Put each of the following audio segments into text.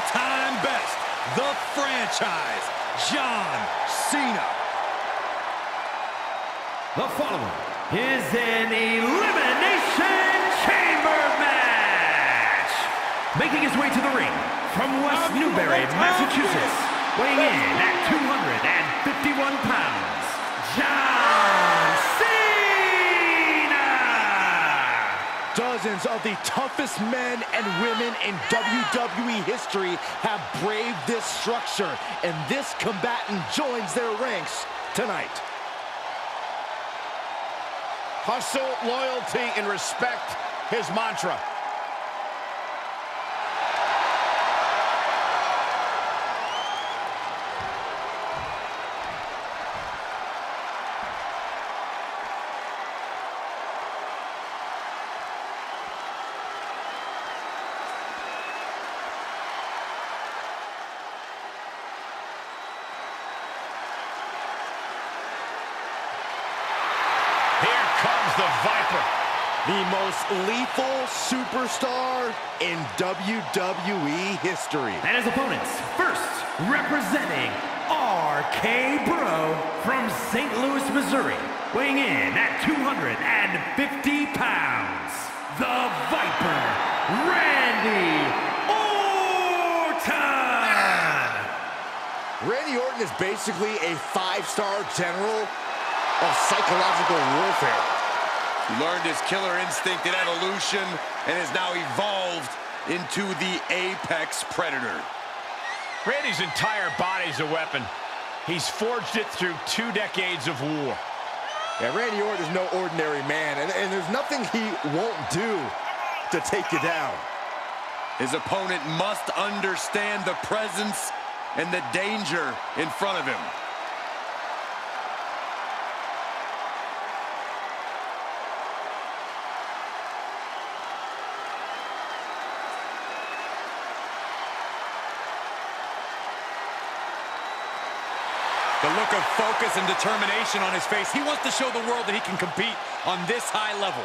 all-time best, the franchise, John Cena. The following is an Elimination Chamber match. Making his way to the ring from West Newbury, Massachusetts, weighing in at 251 pounds, John Cena. Dozens of the toughest men and women in WWE history have braved this structure, and this combatant joins their ranks tonight. Hustle, loyalty, and respect, his mantra. The Viper, the most lethal superstar in WWE history. And his opponents, first representing RK Bro from St. Louis, Missouri, weighing in at 250 pounds, the Viper, Randy Orton. Randy Orton is basically a five-star general of psychological warfare. Learned his killer instinct in evolution and has now evolved into the apex predator. Randy's entire body's a weapon. He's forged it through 2 decades of war. Yeah, Randy Orton is no ordinary man, and there's nothing he won't do to take you down. His opponent must understand the presence and the danger in front of him. The look of focus and determination on his face. He wants to show the world that he can compete on this high level.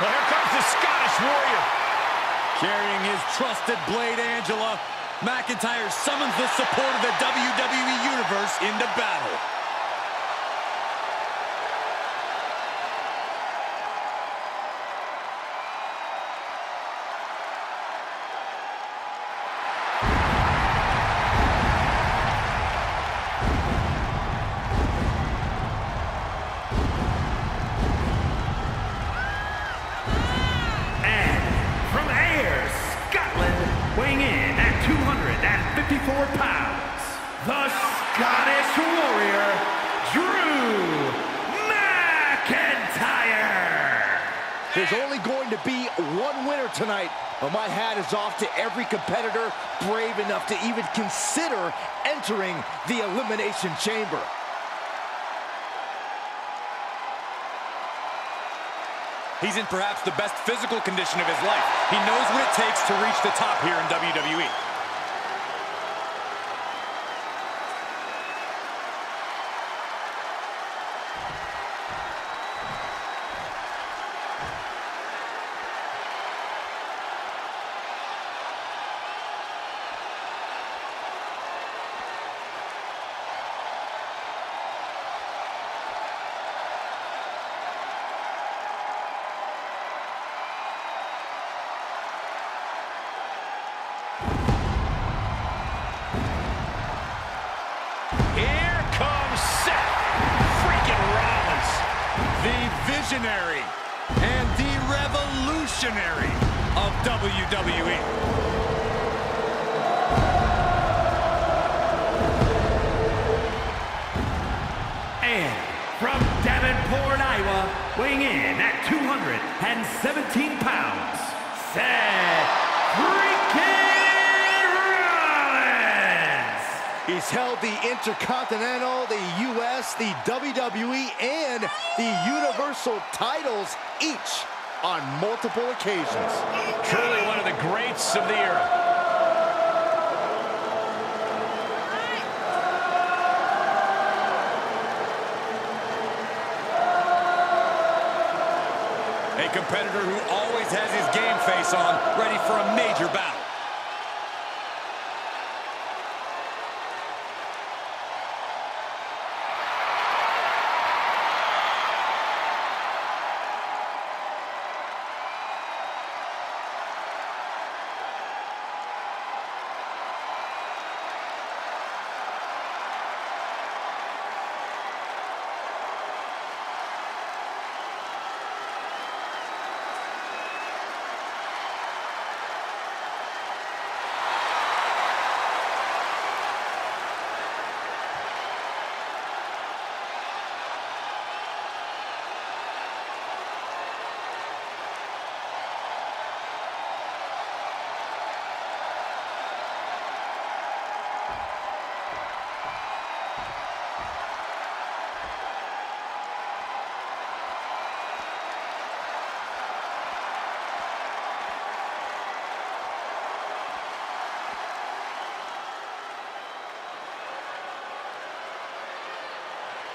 Well, here comes the Scottish Warrior. Carrying his trusted blade, Angela, McIntyre summons the support of the WWE Universe into battle. Scottish Warrior, Drew McIntyre. There's only going to be one winner tonight, but my hat is off to every competitor brave enough to even consider entering the Elimination Chamber. He's in perhaps the best physical condition of his life. He knows what it takes to reach the top here in WWE. Here comes Seth freaking Rollins, the visionary and the revolutionary of WWE. And from Davenport, Iowa, weighing in at 217 pounds, Seth He's held the Intercontinental, the U.S., the WWE, and the Universal titles, each on multiple occasions. Truly one of the greats of the era. A competitor who always has his game face on, ready for a major battle.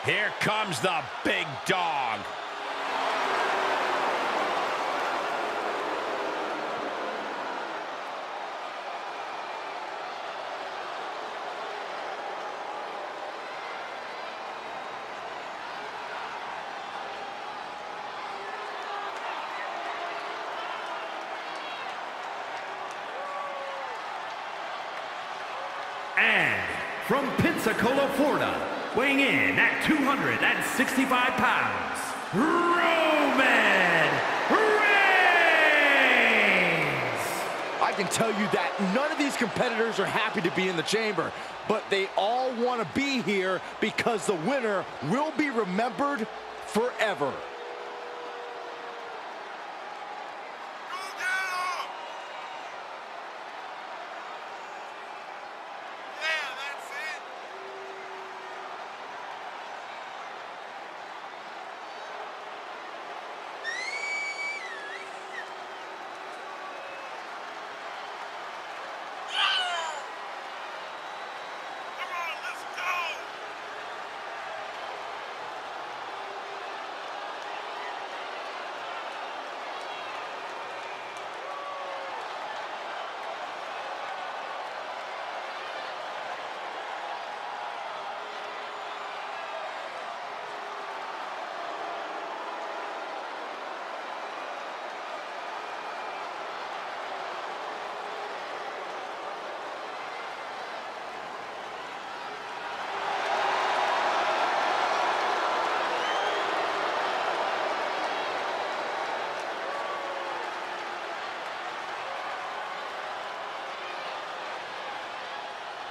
Here comes the big dog. And from Pensacola, Florida, weighing in at 265 pounds, Roman Reigns! I can tell you that none of these competitors are happy to be in the chamber, but they all want to be here because the winner will be remembered forever.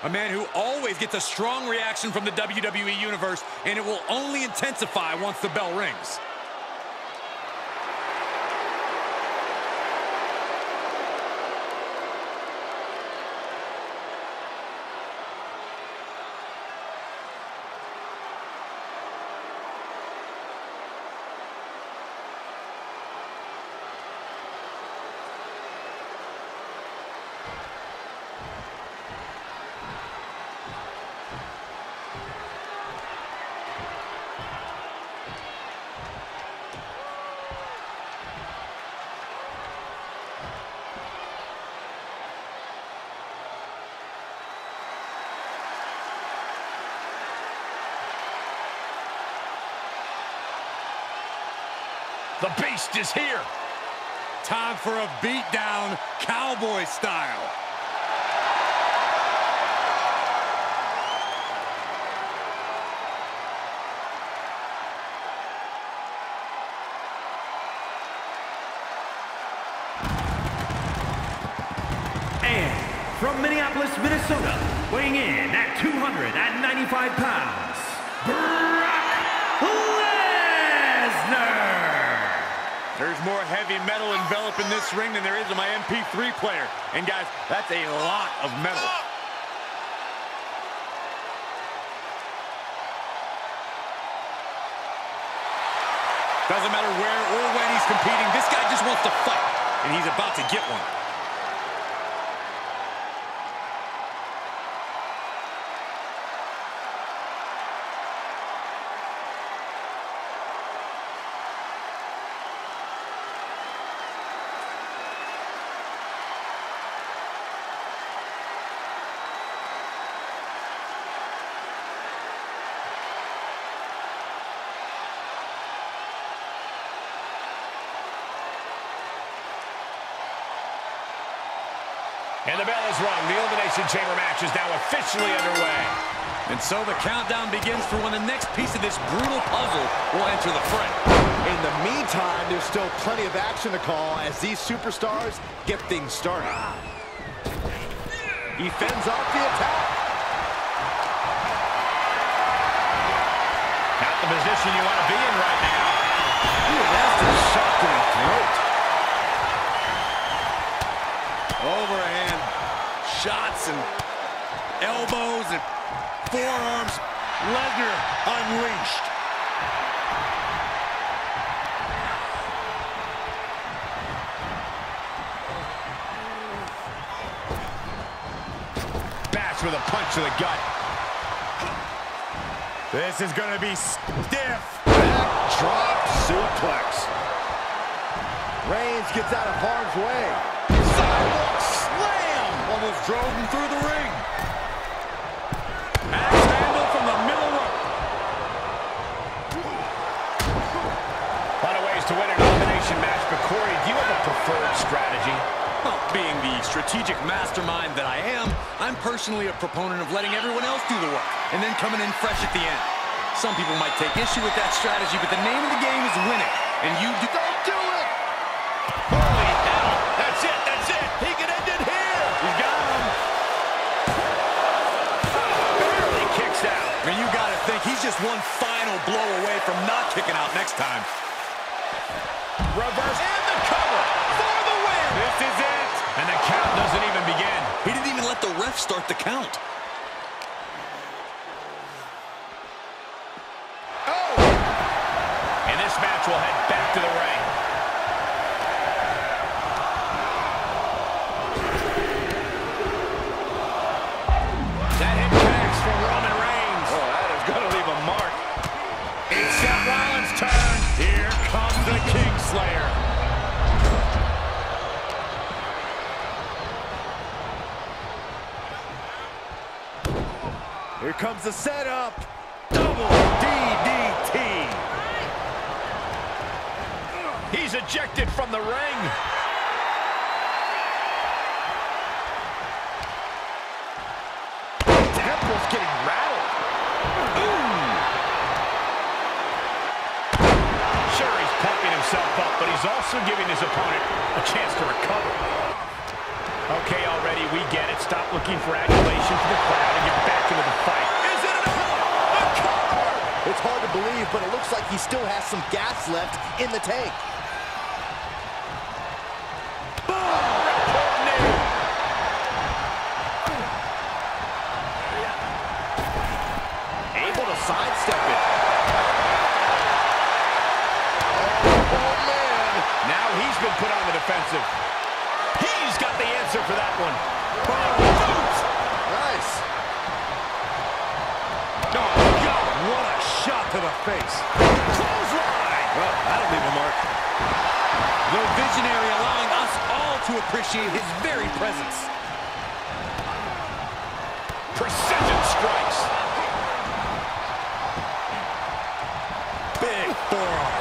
A man who always gets a strong reaction from the WWE Universe, and it will only intensify once the bell rings. The beast is here. Time for a beatdown, cowboy style. And from Minneapolis, Minnesota, weighing in at 295 pounds, Brock Lesnar. There's more heavy metal enveloped in this ring than there is in my MP3 player. And guys, that's a lot of metal. Doesn't matter where or when he's competing, this guy just wants to fight, and he's about to get one. And the bell is rung. The Elimination Chamber match is now officially underway. And so the countdown begins for when the next piece of this brutal puzzle will enter the fray. In the meantime, there's still plenty of action to call as these superstars get things started. He fends off the attack. Not the position you want to be in right now. Ooh, that's a shot to the throat. Overhand. Shots and elbows and forearms. Lesnar unleashed. Bash with a punch to the gut. This is going to be stiff. Back drop suplex. Reigns gets out of harm's way. Sidewalk slam. Almost drove him through the ring. Axe handle from the middle rope. A lot of ways to win an elimination match, but Corey, do you have a preferred strategy? Well, being the strategic mastermind that I am, I'm personally a proponent of letting everyone else do the work and then coming in fresh at the end. Some people might take issue with that strategy, but the name of the game is winning, and you don't do it. Holy hell! That's it! That's it! He can end it here. You got him. Barely kicks out. I mean, you got to think he's just one final blow away from not kicking out next time. Reverse and the cover for the win. This is it. And the count doesn't even begin. He didn't even let the ref start the count. Oh! And this match will head back to the ring. Seth Rollins' turn. Here comes the Kingslayer. Here comes the setup. Double DDT. He's ejected from the ring. Temple's getting rattled. Up, but he's also giving his opponent a chance to recover. Okay, already, we get it. Stop looking for adulation from the crowd and get back into the fight. Is it enough? A cover! It's hard to believe, but it looks like he still has some gas left in the tank. Boom! Reporting. Able to sidestep it. Now he's been put on the defensive. He's got the answer for that one. Nice. Oh, God, what a shot to the face. Close line. Well, that'll leave a mark. The visionary allowing us all to appreciate his very presence. Precision strikes. Big forearm.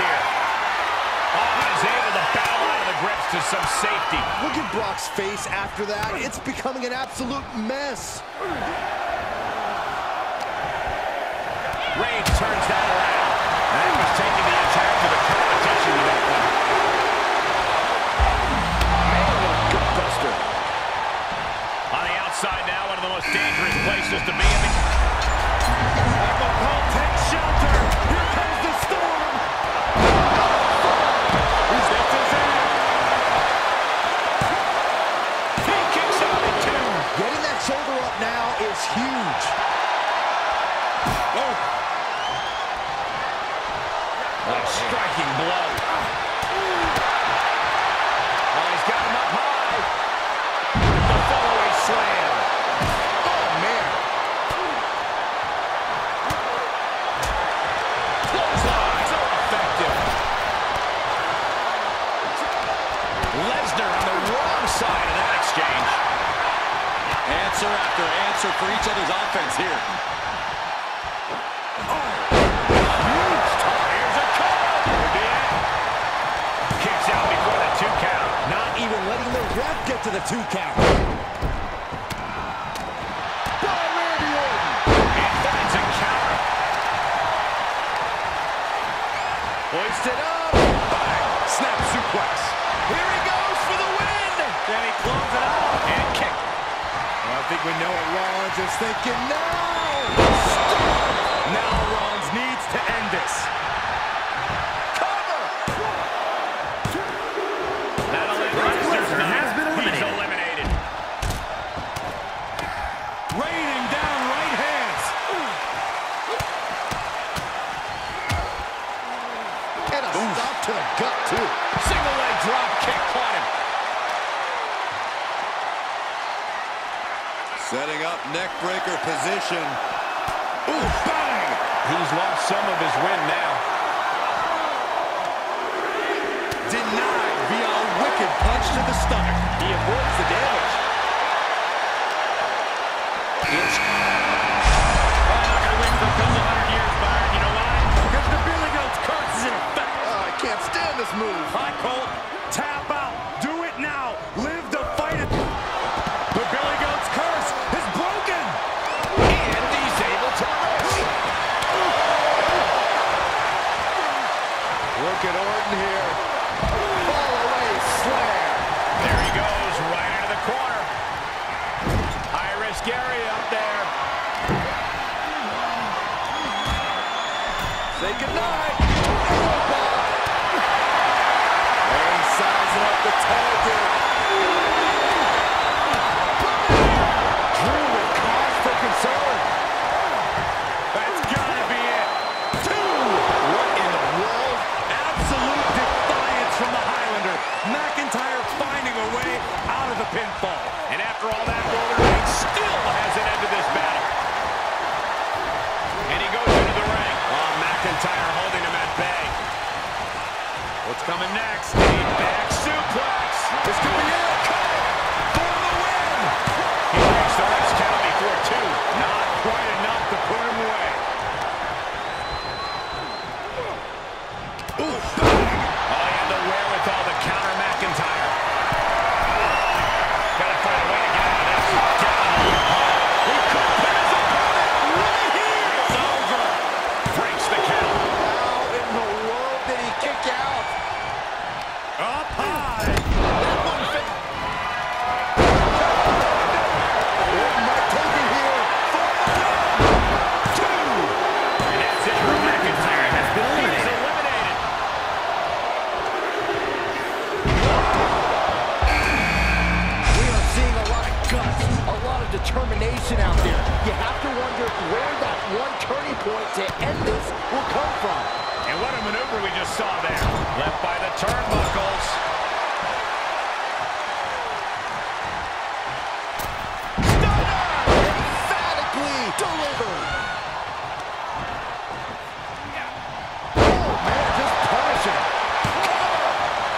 Here. Oh, is able to bow out of the grips to some safety. Look at Brock's face after that. It's becoming an absolute mess. Reigns turns that around. And he's taking the attack to the competition with that one. Man, what a gut buster. On the outside now, one of the most dangerous places to be in the... Michael Cole takes shelter. Here comes the storm. He kicks out at two. Getting that shoulder up now is huge. Striking blow. Oh, he's got him up high. The follow-away slam. Oh, man. Close line. So effective. Lesnar on the wrong side of that exchange. Answer after answer for each other's offense here. Get to the 2 count. By Randy Orton. And that's a counter. Hoisted up. Bang. Snap suplex. Here he goes for the win. And he closes it out. And kick. Well, I think we know what Rollins is thinking. No. Stop. Now Rollins needs to end this. Setting up neck breaker position. Ooh, bang! He's lost some of his win now. Denied via a wicked punch to the stomach. He avoids the damage. It's... Oh, not gonna win for a couple 100 years, Byron. You know why? Because the Billy Goat's curse is in effect. Oh, I can't stand this move. Hot Colt, tap out. Do it now. Live to fight it. The Billy Goat's curse is broken! And he's able to rest. Look at Orton here. Fall away slam. There he goes, right into the corner. High-risk area up there. Say goodnight. Reigns sizing up the target. Pinfall. And after all that, Roman Reigns still hasn't ended this battle. And he goes into the ring. Oh, McIntyre holding him at bay. What's coming next? A back suplex. This could be it. For the win. He breaks the next count before 2. Not quite enough to put him away. Oof. Oh, and the wherewithal to counter McIntyre. Out there. You have to wonder where that one turning point to end this will come from. And what a maneuver we just saw there. Left by the turnbuckles. Stunner! Emphatically delivered. Yeah. Oh, man, just punishing.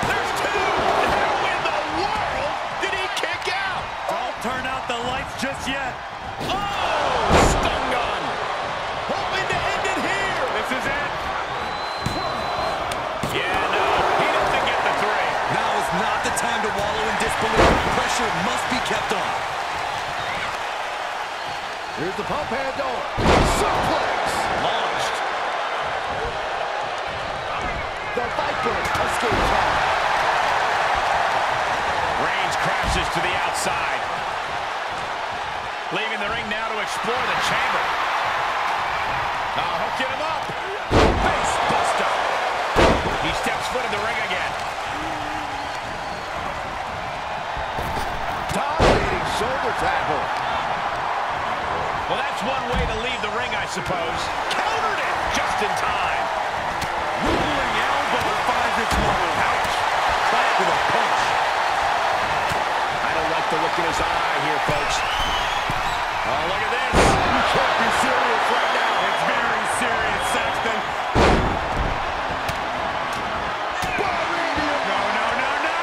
There's 2. How in the world did he kick out? Don't turn out the lights just yet. Oh! Stun gun! Hoping to end it here! This is it! Yeah, no, he doesn't get the 3. Now is not the time to wallow in disbelief. Pressure must be kept on. Here's the pump handle. Suplex! Launched. The Viper escapes out. Reigns crashes to the outside. Leaving the ring now to explore the chamber. Now hooking him up. Face buster. He steps foot in the ring again. Dominating shoulder tackle. Well, that's one way to leave the ring, I suppose. Countered it just in time. Rolling out. Oh, look at this. You can't be serious right now. It's very serious, Saxton. No, no, no, no.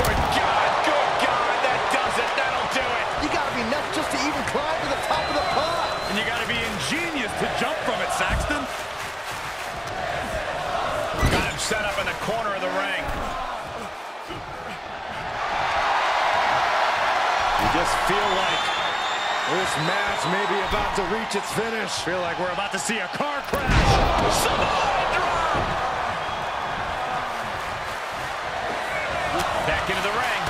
Good God, that does it. That'll do it. You got to be nuts just to even climb to the top of the pod. And you got to be ingenious to jump from it, Saxton. Got him set up in the corner of the ring. You just feel like this match may be about to reach its finish. Feel like we're about to see a car crash. Samoa drop! Back into the ring.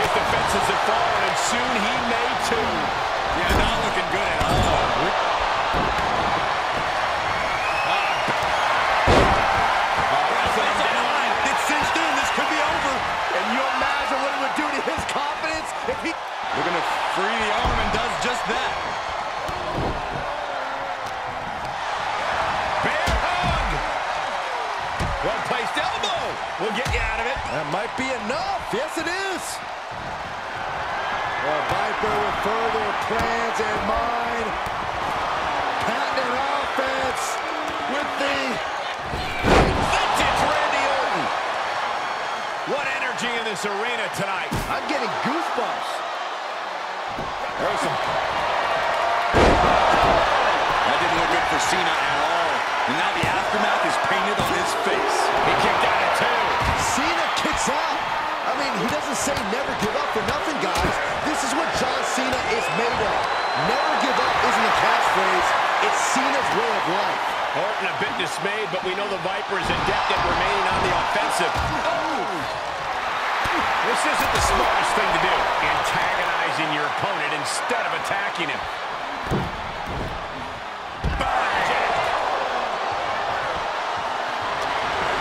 His defenses have fallen, and soon he may too. Yeah, not looking good at all. We're going to free the arm and does just that. Bear hug! Well-placed elbow will get you out of it. That might be enough. Yes, it is. Well, Viper with further plans in mind. Patented offense with the... vintage Randy Orton. What energy in this arena tonight. I'm getting goosebumps. There's some... That didn't look good for Cena at all. And now the aftermath is painted on his face. He kicked out of two. Cena kicks out. I mean, he doesn't say never give up for nothing, guys. This is what John Cena is made of. Never give up isn't a catchphrase. It's Cena's way of life. Orton a bit dismayed, but we know the Viper is adept at remaining on the offensive. Oh! This isn't the smartest thing to do. Antagonizing your opponent instead of attacking him. Bang!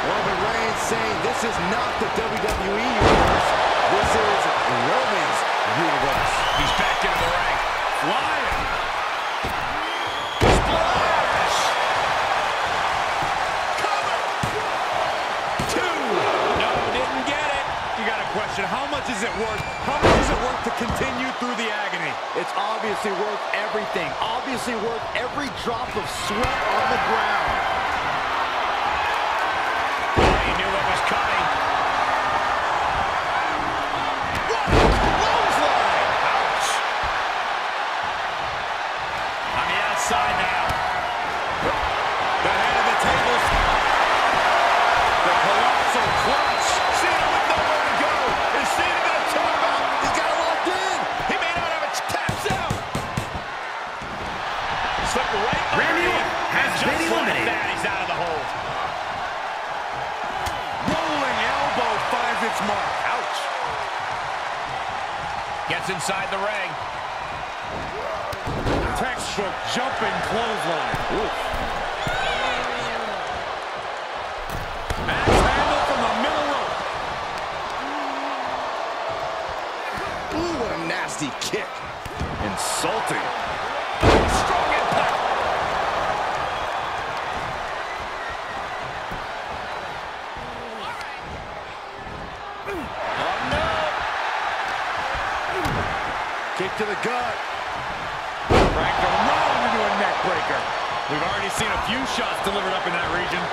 Roman Reigns saying this is not the WWE universe. This is Roman's universe. He's back into the ring. Flying. Splash! Cover! Two! No, didn't get it. You got a question. How much is it worth? How much is it worth to continue through the agony? It's obviously worth everything. Obviously worth every drop of sweat on the ground. He knew it was coming. What a clothesline! Ouch! On the outside now. The head of the tables. The colossal clutch. Cena with nowhere to go. Is Cena going to turn about? He's got it locked in. He may not have it. Taps out. Slipped right. Randy Orton has been eliminated. He's out of the hold. Rolling elbow finds its mark. Ouch. Gets inside the ring. Textbook jumping clothesline. Oof. Nasty kick. Insulting. Strong impact. Right. Oh, no. Kick to the gut. Cracked him wrong into a neck breaker. We've already seen a few shots delivered up in that region.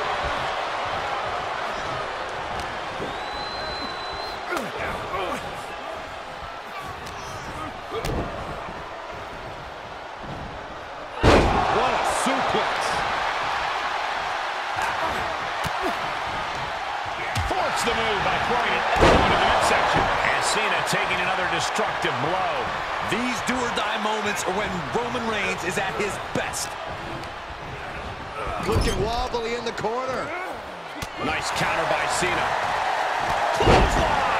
The move by Croydon into the midsection. And Cena taking another destructive blow. These do-or-die moments are when Roman Reigns is at his best. Looking wobbly in the corner. Nice counter by Cena. Clothesline!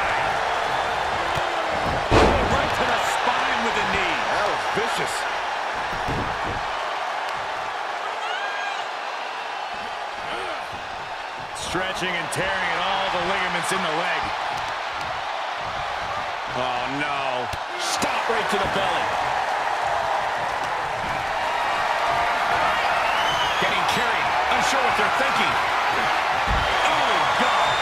Right to the spine with a knee. That was vicious. Stretching and tearing it all. The ligaments in the leg. Oh, no. Stop right to the belly. Getting carried. Unsure what they're thinking. Oh, God.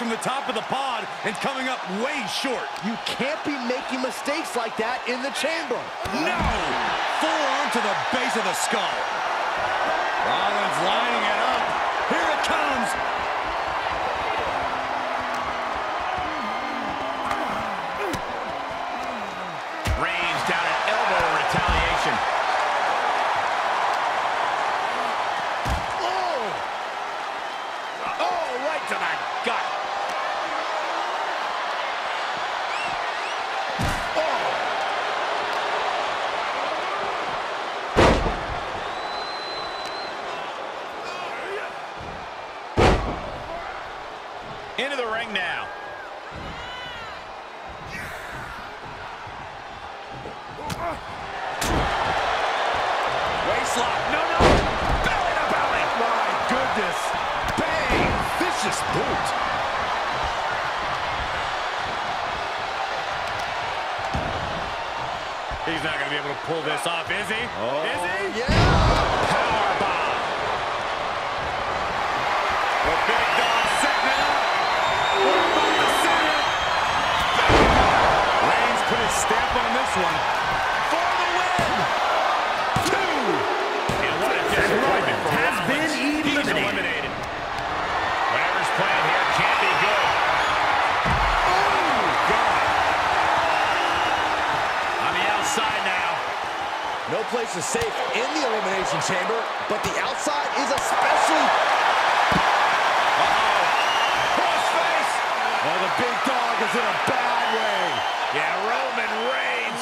from the top of the pod and coming up way short. You can't be making mistakes like that in the chamber. No! Full arm to the base of the skull. Rollins lining it up. Here it comes. Reigns down an elbow retaliation. Oh, right to the gut. Into the ring now. Waistlock. No. Belly to belly. My goodness. Bang. Vicious boot. He's not going to be able to pull this off, is he? Oh. Is he? Yeah. Power bomb. The big dog setting it up. Reigns put his stamp on this one. For the win! Two! And what a disappointment for Rollins. Has been eliminated. Whatever's playing here can't be good. Oh, God. On the outside now. No place is safe in the Elimination Chamber, but the outside is especially... The big dog is in a bad way. Yeah, Roman Reigns.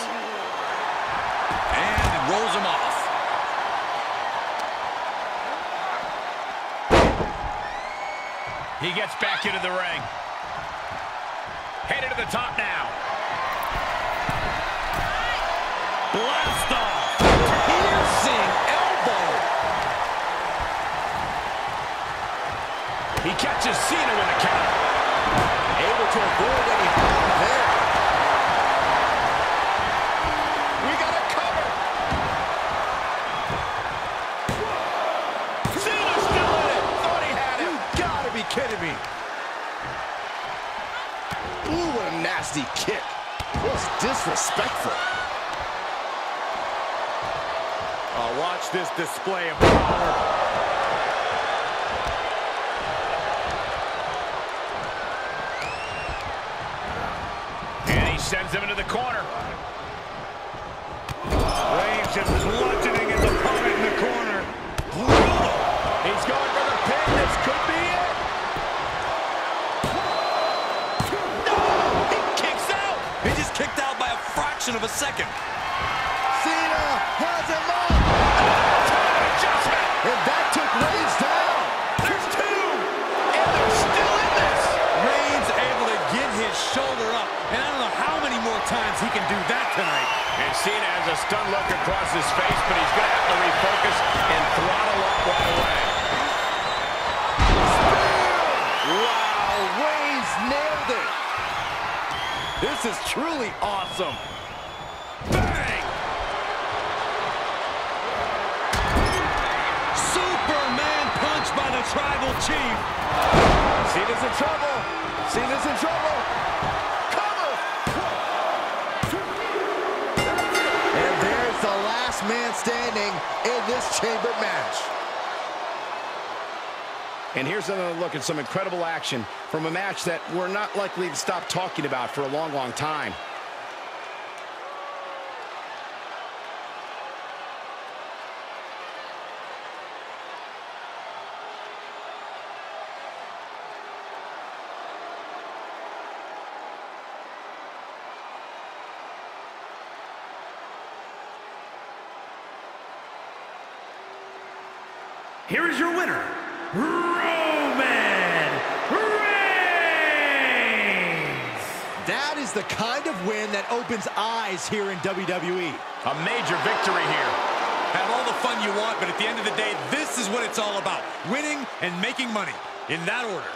And rolls him off. He gets back into the ring. Headed to the top now. Blast off. Piercing elbow. He catches Cena with a count. Able to avoid any harm there. We got a cover. Cena's still in it. Thought he had it. You gotta be kidding me. Ooh, what a nasty kick. What's disrespectful. Oh, watch this display of power. Sends him into the corner. Reigns just bludgeoning his opponent in the corner. Brutal. He's going for the pin. This could be it. No! He kicks out. He just kicked out by a fraction of a second. Cena has him up. Time adjustment. And that took Reigns down. There's two. And they're still in this. Reigns able to get his shoulder up. And I don't know how many more times he can do that tonight. And Cena has a stunned look across his face, but he's going to have to refocus and throttle up right away. Wow, Reigns nailed it. This is truly awesome. Bang! Superman punch by the Tribal Chief. Cena's in trouble. Cena's in trouble. Man standing in this chamber match. And here's another look at some incredible action from a match that we're not likely to stop talking about for a long time. Here is your winner, Roman Reigns! That is the kind of win that opens eyes here in WWE. A major victory here. Have all the fun you want, but at the end of the day, this is what it's all about. Winning and making money, in that order.